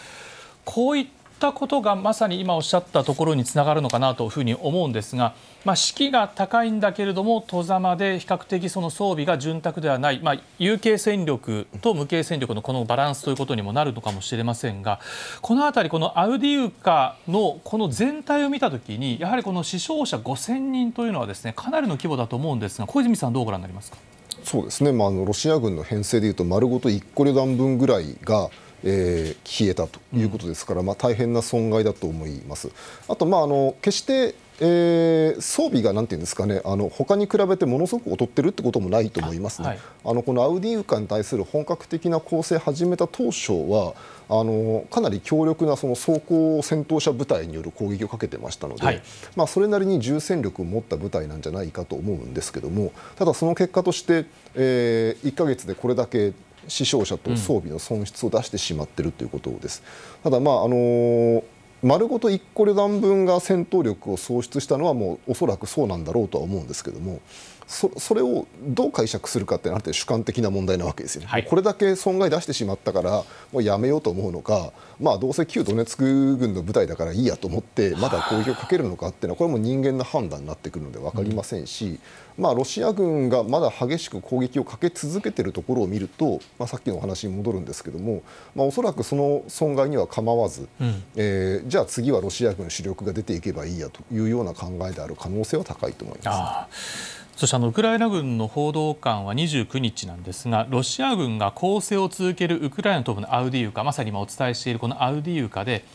こういったことがまさに今おっしゃったところにつながるのかなというふうに思うんですが、まあ、士気が高いんだけれども外様で比較的その装備が潤沢ではない、まあ、有形戦力と無形戦力のこのバランスということにもなるのかもしれませんが、この辺りこのアウディウカのこの全体を見たときにやはりこの死傷者ごせんにんというのはですねかなりの規模だと思うんですが、小泉さんどうご覧になりますか。そうですね、まあ、あのロシア軍の編成でいうと丸ごといっこ旅団分ぐらいが、えー、消えたということですから、うん、まあ大変な損害だと思います。あと、まあ、あの決してえー、装備がなんていうんですかね、あの他に比べてものすごく劣ってるってこともないと思いますね。はい、あのこのアウディーウカに対する本格的な攻勢を始めた当初はあのかなり強力なその装甲戦闘車部隊による攻撃をかけてましたので、はい、まあそれなりに重戦力を持った部隊なんじゃないかと思うんですけども、ただその結果として、えー、いっかげつでこれだけ死傷者と装備の損失を出してしまっているということです。うん、ただまああのー丸ごといっこ旅団分が戦闘力を喪失したのはもうおそらくそうなんだろうとは思うんですけども、 そ, それをどう解釈するかってなんて主観的な問題なわけですよね。はい、これだけ損害出してしまったからもうやめようと思うのか、まあ、どうせ旧ドネツク軍の部隊だからいいやと思ってまだ攻撃をかけるのかっていうのはこれも人間の判断になってくるので分かりませんし、うん、まあロシア軍がまだ激しく攻撃をかけ続けているところを見ると、まあ、さっきのお話に戻るんですけども、まあ、おそらくその損害には構わず、うん、えーじゃあ次はロシア軍主力が出ていけばいいやというような考えである可能性は高いと思います。そしてあのウクライナ軍の報道官はにじゅうくにちなんですが、ロシア軍が攻勢を続けるウクライナ東部のアウディウカ、まさに今お伝えしているこのアウディウカで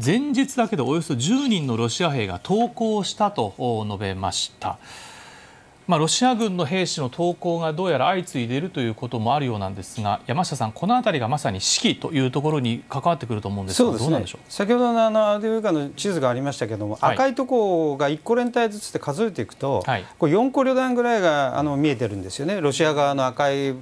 前日だけでおよそじゅうにんのロシア兵が投降したと述べました。まあ、ロシア軍の兵士の投降がどうやら相次いでいるということもあるようなんですが、山下さん、この辺りがまさに士気というところに関わってくると思うんですが、先ほどのあのアウディウカの地図がありましたけれども、はい、赤いところがいっこ連隊ずつで数えていくと、はい、これよんこ旅団ぐらいがあの見えてるんですよね、ロシア側の赤い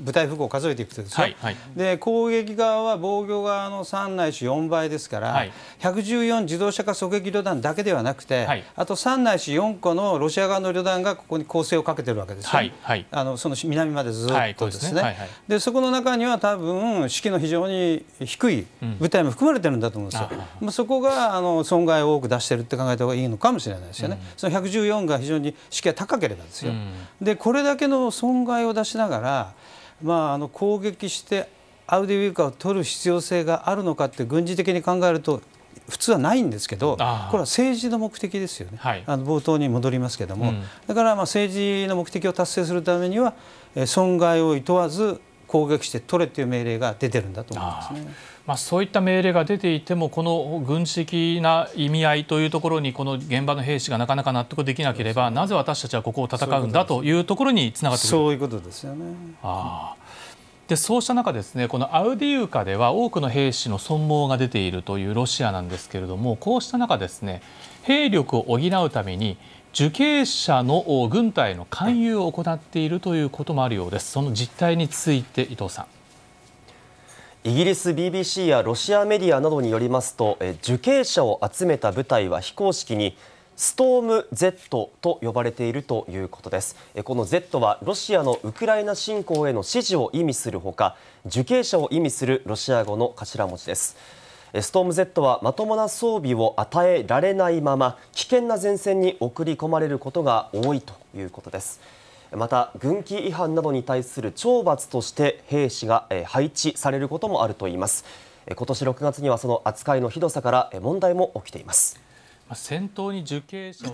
部隊符号を数えていくとですね、はいはい、で攻撃側は防御側のさんないしよんばいですから、はい、ひゃくじゅうよん自動車化狙撃旅団だけではなくて、はい、あとさんないしよんこのロシア側の旅団がここに構成をかけてるわけですよ、はいはい、あのその南までずっとですね。でそこの中には多分士気の非常に低い部隊も含まれてるんだと思うんですよ。うん、まあそこがあの損害を多く出してるって考えた方がいいのかもしれないですよね。うん、そのひゃくじゅうよんが非常に士気が高ければですよ。うん、でこれだけの損害を出しながら、まあ、あの攻撃してアウディウカを取る必要性があるのかって軍事的に考えると普通はないんですけど、これは政治の目的ですよね、はい、あの冒頭に戻りますけども、うん、だからまあ政治の目的を達成するためには、損害をいとわず攻撃して取れという命令が出てるんだと思いますね。まあ、そういった命令が出ていても、この軍事的な意味合いというところにこの現場の兵士がなかなか納得できなければ、なぜ私たちはここを戦うんだというところにつながってくる。そういうことですよね。ああ。でそうした中ですね、このアウディウカでは多くの兵士の損耗が出ているというロシアなんですけれども、こうした中ですね、兵力を補うために受刑者の軍隊の勧誘を行っているということもあるようです。その実態について伊藤さん。イギリス ビービーシー やロシアメディアなどによりますと、受刑者を集めた部隊は非公式にストーム ゼット と呼ばれているということです。この ゼット はロシアのウクライナ侵攻への支持を意味するほか、受刑者を意味するロシア語の頭文字です。ストーム ゼット はまともな装備を与えられないまま、危険な前線に送り込まれることが多いということです。また、軍規違反などに対する懲罰として兵士が配置されることもあるといいます。今年ろくがつにはその扱いのひどさから問題も起きています。戦闘に受刑者を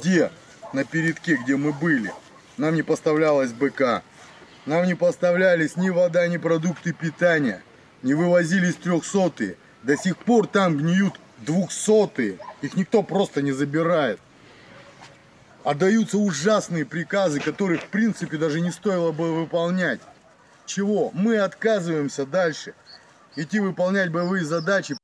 Отдаются ужасные приказы, которые в принципе даже не стоило бы выполнять. Чего? Мы отказываемся дальше идти выполнять боевые задачи.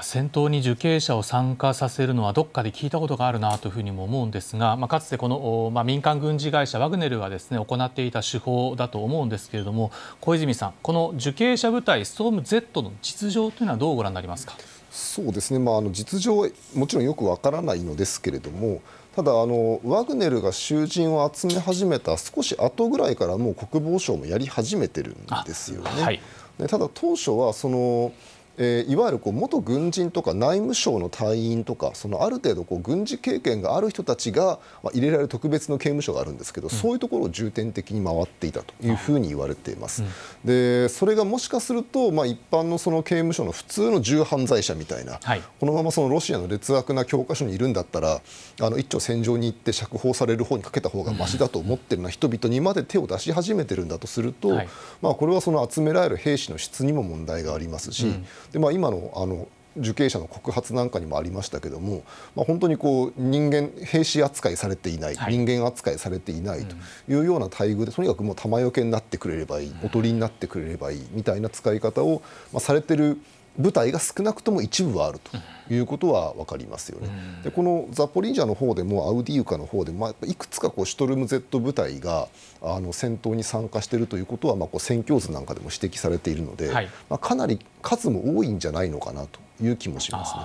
戦闘に受刑者を参加させるのはどこかで聞いたことがあるなというふうにも思うんですが、まあ、かつてこの、まあ、民間軍事会社ワグネルがですね、行っていた手法だと思うんですけれども、小泉さん、この受刑者部隊ストーム ゼット の実情というのはどうご覧になりますか。そうですね、まあ、あの実情はもちろんよくわからないのですけれども、ただあの、ワグネルが囚人を集め始めた少し後ぐらいからもう国防省もやり始めてるんですよね。はい、ただ当初はそのえー、いわゆるこう元軍人とか内務省の隊員とか、そのある程度こう軍事経験がある人たちが入れられる特別の刑務所があるんですけど、うん、そういうところを重点的に回っていたというふうに言われています。うん、でそれがもしかすると、まあ、一般のその刑務所の普通の重犯罪者みたいな、はい、このままそのロシアの劣悪な教科書にいるんだったら、あの一丁戦場に行って釈放される方にかけた方がましだと思っているような人々にまで手を出し始めているんだとすると、はい、まあこれはその集められる兵士の質にも問題がありますし、うん、でまあ、今の、あの受刑者の告発なんかにもありましたけども、まあ、本当にこう人間兵士扱いされていない、はい、人間扱いされていないというような待遇で、とにかくもう玉よけになってくれればいい、おとりになってくれればいいみたいな使い方を、まあ、されてる部隊が少なくとも一部はあるということは分かりますよね。でこのザポリージャの方でもアウディウカの方でも、まあ、いくつかこうシュトルム ゼット 部隊があの戦闘に参加しているということは、まあ、こう戦況図なんかでも指摘されているので、はい、まあかなり数も多いんじゃないのかなという気もしますね。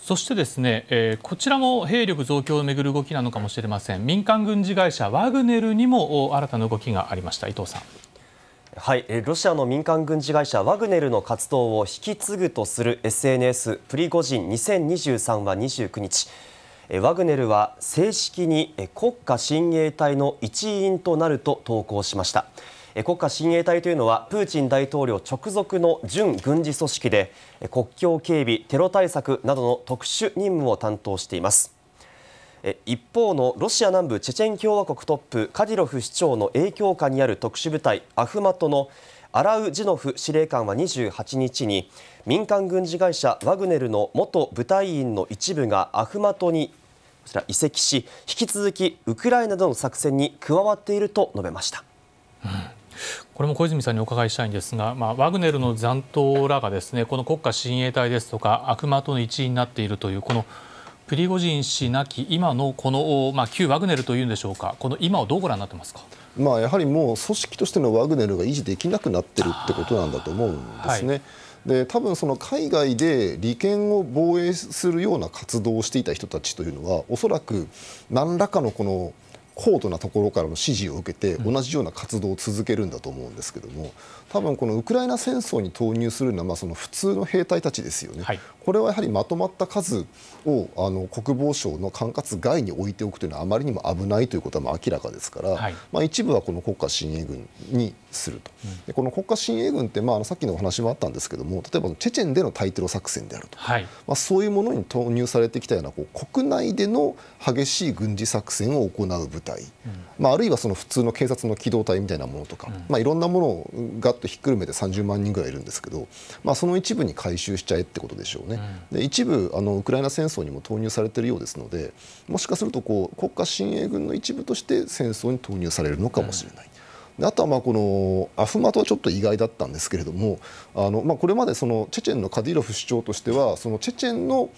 そしてですね、えー、こちらも兵力増強をめぐる動きなのかもしれません。民間軍事会社ワグネルにも新たな動きがありました。伊藤さん。はい、ロシアの民間軍事会社ワグネルの活動を引き継ぐとする エスエヌエス プリゴジンにせんにじゅうさんはにじゅうくにち、ワグネルは正式に国家親衛隊の一員となると投稿しました。国家親衛隊というのはプーチン大統領直属の準軍事組織で、国境警備、テロ対策などの特殊任務を担当しています。一方のロシア南部チェチェン共和国トップカディロフ首長の影響下にある特殊部隊アフマトのアラウジノフ司令官はにじゅうはちにちに、民間軍事会社ワグネルの元部隊員の一部がアフマトにこちら移籍し、引き続きウクライナでの作戦に加わっていると述べました。うん、これも小泉さんにお伺いしたいんですが、まあ、ワグネルの残党らがですね、この国家親衛隊ですとかアフマトの一員になっているというこのプリゴジン氏なき今のこの、まあ、旧ワグネルというんでしょうか、この今をどうご覧になってますか。まあやはりもう組織としてのワグネルが維持できなくなってるってことなんだと思うんですね。はい、で多分その海外で利権を防衛するような活動をしていた人たちというのは、おそらく何らかのこの高度なところからの支持を受けて同じような活動を続けるんだと思うんですけども、多分このウクライナ戦争に投入するのはまあその普通の兵隊たちですよね、はい、これはやはりまとまった数をあの国防省の管轄外に置いておくというのはあまりにも危ないということはまあ明らかですから、はい、まあ一部はこの国家親衛軍にすると、でこの国家親衛軍ってまああのさっきのお話もあったんですけども、例えばチェチェンでの対テロ作戦であると、はい、まあそういうものに投入されてきたようなこう国内での激しい軍事作戦を行う部隊、まあ、あるいはその普通の警察の機動隊みたいなものとか、まあ、いろんなものをガッとひっくるめてさんじゅうまんにんぐらいいるんですけど、まあ、その一部に回収しちゃえってことでしょうね。で一部あのウクライナ戦争にも投入されているようですので、もしかするとこう国家親衛軍の一部として戦争に投入されるのかもしれない。あとはまあこのアフマトはちょっと意外だったんですけれども、あの、まあ、これまでそのチェチェンのカディロフ首長としてはそのチェチェンの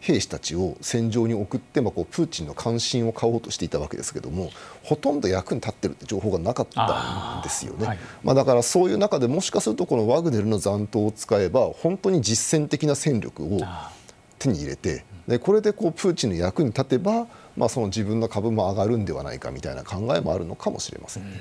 兵士たちを戦場に送って、まあ、こうプーチンの関心を買おうとしていたわけですけども、ほとんど役に立ってるって情報がなかったんですよね。はい、まあだからそういう中でもしかするとこのワグネルの残党を使えば本当に実践的な戦力を手に入れて、でこれでこうプーチンの役に立てば、まあ、その自分の株も上がるんではないかみたいな考えもあるのかもしれませんね。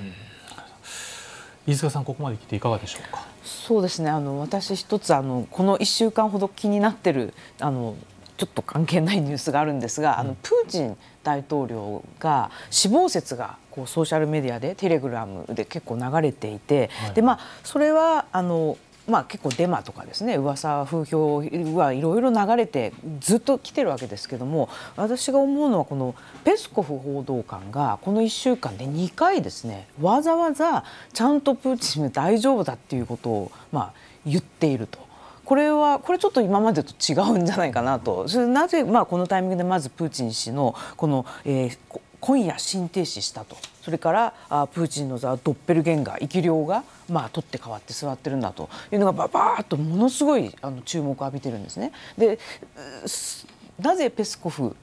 飯塚さん、ここまで来ていかがでしょうか。そうですね、あの私一つあのこのいっしゅうかんほど気になってるあのちょっと関係ないニュースがあるんですが、あのプーチン大統領が死亡説がこうソーシャルメディアでテレグラムで結構流れていて、はい、でまあ、それはあの、まあ、結構デマとかですね、噂風評はいろいろ流れてずっと来てるわけですけども、私が思うのはこのペスコフ報道官がこのいっしゅうかんでにかいですね、わざわざちゃんとプーチン大丈夫だっていうことをまあ言っていると。これはこれちょっと今までと違うんじゃないかなと。それなぜ、まあ、このタイミングでまずプーチン氏のこの、えー、今夜心停止したと、それからあプーチンのザドッペルゲンガー生き量が、まあ、取って代わって座ってるんだというのがばばーっとものすごいあの注目を浴びてるんですね。でなぜペスコフ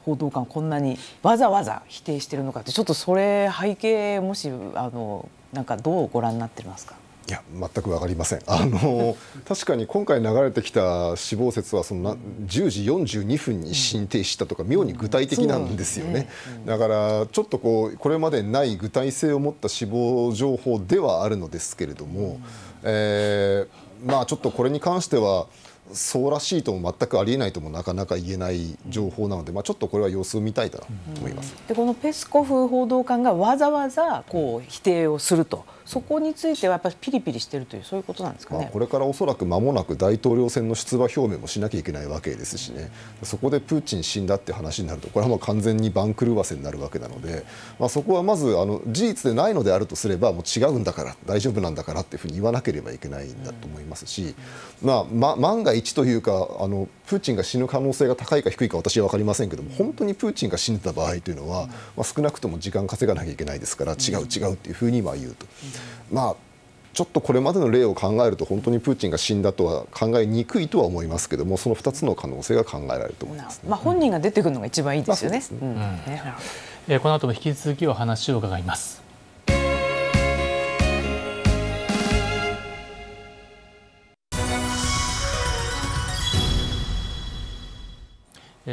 報道官こんなにわざわざ否定してるのかって、ちょっとそれ背景もしあのなんかどうご覧になってますか。いや全く分かりません。あの確かに今回流れてきた死亡説はそのじゅうじよんじゅうにふんに心停止したとか妙に具体的なんですよね。だからちょっとこうこれまでない具体性を持った死亡情報ではあるのですけれども、えー、まあちょっとこれに関してはそうらしいとも全くありえないともなかなか言えない情報なので、まあ、ちょっとこれは様子を見たいと思います。でこのペスコフ報道官がわざわざこう否定をすると、そこについてはやっぱりピリピリしているというそういうことなんですかね。まあこれからおそらく間もなく大統領選の出馬表明もしなきゃいけないわけですしね、そこでプーチン死んだって話になるとこれはもう完全に番狂わせになるわけなので、まあ、そこはまずあの事実でないのであるとすればもう違うんだから大丈夫なんだからっていうふうに言わなければいけないんだと思いますし、まあ、ま万が一というかあのプーチンが死ぬ可能性が高いか低いか私は分かりませんけども、本当にプーチンが死んでた場合というのは、うん、まあ少なくとも時間稼がなきゃいけないですから違う違うというふうにまあ言うと、うん、まあちょっとこれまでの例を考えると本当にプーチンが死んだとは考えにくいとは思いますけども、そのふたつの可能性が考えられると思います、ね、まあ本人が出てくるのが一番いいですよね。この後も引き続きお話を伺います。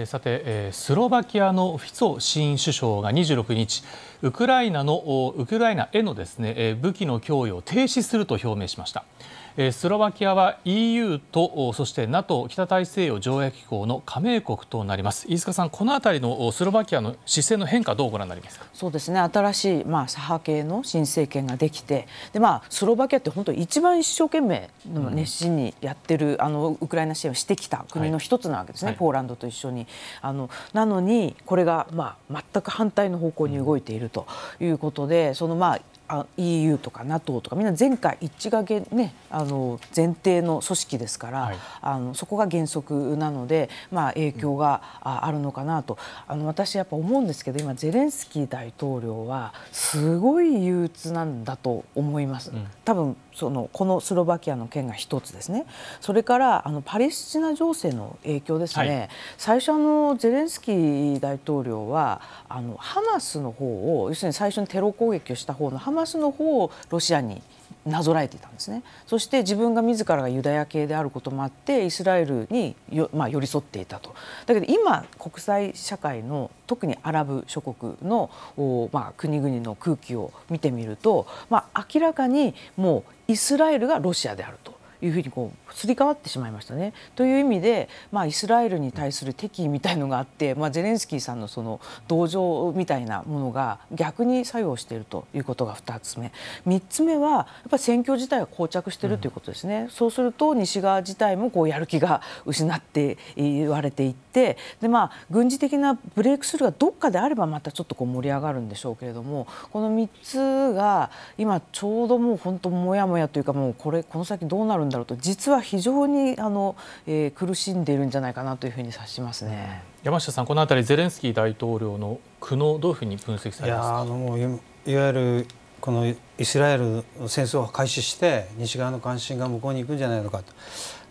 さてスロバキアのフィツォ新首相がにじゅうろくにちウクライナのウクライナへのですね武器の供与を停止すると表明しました。スロバキアは イーユー とそして ナトー 北大西洋条約機構の加盟国となります。飯塚さん、このあたりのスロバキアの姿勢の変化どうご覧になりますか。そうですね、新しい、まあ、左派系の新政権ができて、で、まあ、スロバキアって本当に一番一生懸命の熱心にやってる、うん、あのウクライナ支援をしてきた国の一つなわけですね、はい、ポーランドと一緒にあのなのにこれが、まあ、全く反対の方向に動いているということで、うん、そのまあイーユー とか ナトー とかみんな全会一致が、ね、あの前提の組織ですから、はい、あのそこが原則なので、まあ、影響があるのかなと、うん、あの私やっぱ思うんですけど、今ゼレンスキー大統領はすごい憂鬱なんだと思います。うん、多分そのこのスロバキアの件が一つですね。それからあのパレスチナ情勢の影響ですね、はい、最初のゼレンスキー大統領はあのハマスの方を、要するに最初にテロ攻撃をした方のハマスの方をロシアになぞらえていたんですね。そして自分が自らがユダヤ系であることもあってイスラエルによ、まあ、寄り添っていたと。だけど今国際社会の特にアラブ諸国の、まあ、国々の空気を見てみると、まあ、明らかにもうイスラエルがロシアであるというふうにこうすり替わってしまいましたね。という意味で、まあ、イスラエルに対する敵意みたいのがあって、まあ、ゼレンスキーさんのその同情みたいなものが逆に作用しているということがふたつめ。みっつめはやっぱり戦況自体が膠着しているということですね。うん、そうすると西側自体もこうやる気が失って言われていって、でまあ軍事的なブレイクスルーがどっかであればまたちょっとこう盛り上がるんでしょうけれども、このみっつが今ちょうどもう本当もやもやというか、もうこれこの先どうなるんだろうと、実は非常にあの、えー、苦しんでいるんじゃないかなというふうに察しますね。山下さん、このあたりゼレンスキー大統領の苦悩どういうふうに分析されますか。いや、あのいわゆるこのイスラエルの戦争を開始して西側の関心が向こうに行くんじゃないのかと、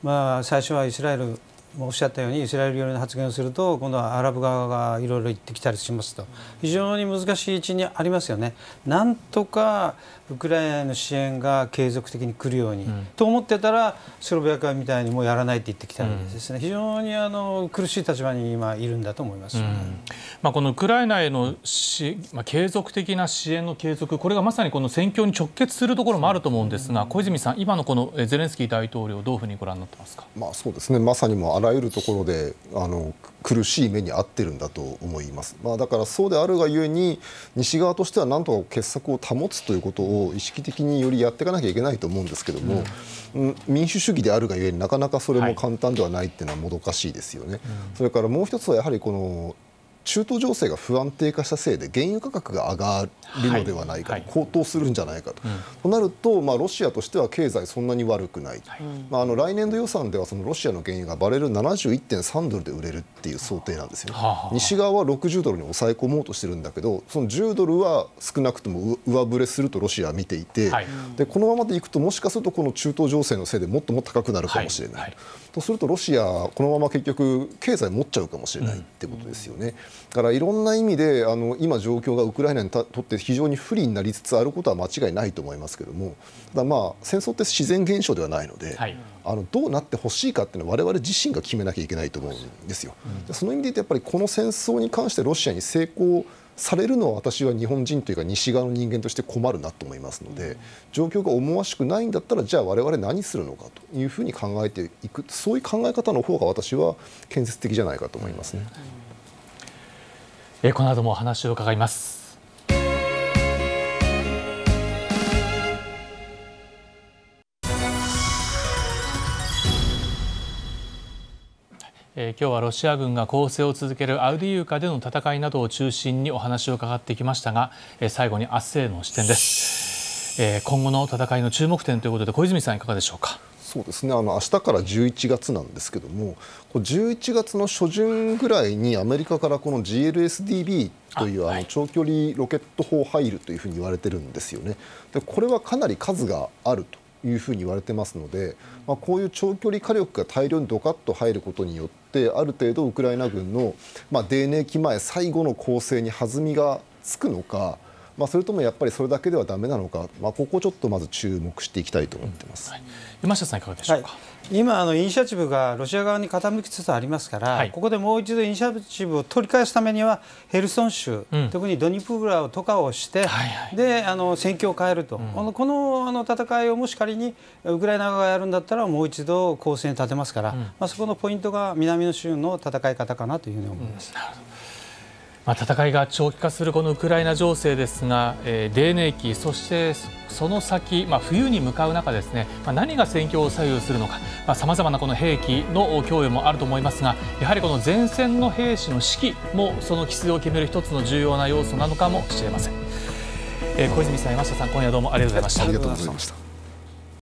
まあ、最初はイスラエルもおっしゃったようにイスラエル寄りの発言をすると今度はアラブ側がいろいろ言ってきたりしますと、非常に難しい位置にありますよね。なんとかウクライナへの支援が継続的に来るように、うん、と思ってたらスロベニアみたいにもうやらないって言ってきたんですね。うん、非常にあの苦しい立場に今いるんだと思いますよね。うん、まあ、このウクライナへのし、まあ、継続的な支援の継続、これがまさにこの戦況に直結するところもあると思うんですが、小泉さん、今のこのゼレンスキー大統領どういうふうにご覧になってますか。まあ、そうですね、まさにもうあらゆるところであの苦しい目に遭ってるんだと思います。まあ、だからそうであるがゆえに西側としてはなんとか結束を保つということを意識的によりやっていかなきゃいけないと思うんですけども、うん、民主主義であるがゆえになかなかそれも簡単ではないっていうのはもどかしいですよね。はい、うん、それからもう一つはやはりこの中東情勢が不安定化したせいで原油価格が上がるのではないかと、はい、高騰するんじゃないかと、うん、となると、まあ、ロシアとしては経済そんなに悪くない、はい、まあ、あの来年度予算ではそのロシアの原油がバレル ななじゅういってんさん ドルで売れるっていう想定なんですよ、ね。はあはあ、西側はろくじゅうドルに抑え込もうとしてるんだけど、そのじゅうドルは少なくとも上振れするとロシアは見ていて、はい、でこのままでいくともしかするとこの中東情勢のせいでもっともっと高くなるかもしれない、はいはい、とするとロシアこのまま結局経済持っちゃうかもしれないってことですよね。うんうん、だからいろんな意味であの今、状況がウクライナにとって非常に不利になりつつあることは間違いないと思いますけども、ただ、まあ、戦争って自然現象ではないので、はい、あのどうなってほしいかっていうのは我々自身が決めなきゃいけないと思うんですよ。うん、その意味で言うとやっぱりこの戦争に関してロシアに成功されるのは私は日本人というか西側の人間として困るなと思いますので、状況が思わしくないんだったらじゃあ我々何するのかというふうに考えていく、そういう考え方の方が私は建設的じゃないかと思いますね。うん、この後もお話を伺います。えー、今日はロシア軍が攻勢を続けるアウディーユカでの戦いなどを中心にお話を伺ってきましたが、えー、最後に明日への視点です、えー。今後の戦いの注目点ということで、小泉さんいかがでしょうか。そうですね、あの明日からじゅういちがつなんですけども、じゅういちがつの初旬ぐらいにアメリカからこの ジーエルエスディービー というあの長距離ロケット砲入るというふうに言われてるんですよね。でこれはかなり数があるというふうに言われてますので、まあ、こういう長距離火力が大量にドカッと入ることによってある程度ウクライナ軍のまあ泥濘期前最後の攻勢に弾みがつくのか、まあそれともやっぱりそれだけではダメなのか、まあ、ここをちょっとまず注目していきたいと思ってます。うん、はい、山下さんいかがでしょうか。はい、今あのイニシアチブがロシア側に傾きつつありますから、はい、ここでもう一度イニシアチブを取り返すためにはヘルソン州、うん、特にドニプロを渡河をして、はいはい、であの戦況を変えると、うん、この、この、あの戦いをもし仮にウクライナ側がやるんだったらもう一度攻勢に立てますから、うん、まあそこのポイントが南の州の戦い方かなというふうに思います。うん、なるほど。まあ、戦いが長期化するこのウクライナ情勢ですが、えー、泥濘期、そしてその先、まあ、冬に向かう中ですね、まあ、何が戦況を左右するのか、さまざまなこの兵器の供与もあると思いますが、やはりこの前線の兵士の士気もその帰趨を決める一つの重要な要素なのかもしれません。えー、小泉さん、山下さん、今夜どうもありがとうございました。ありがとうございました。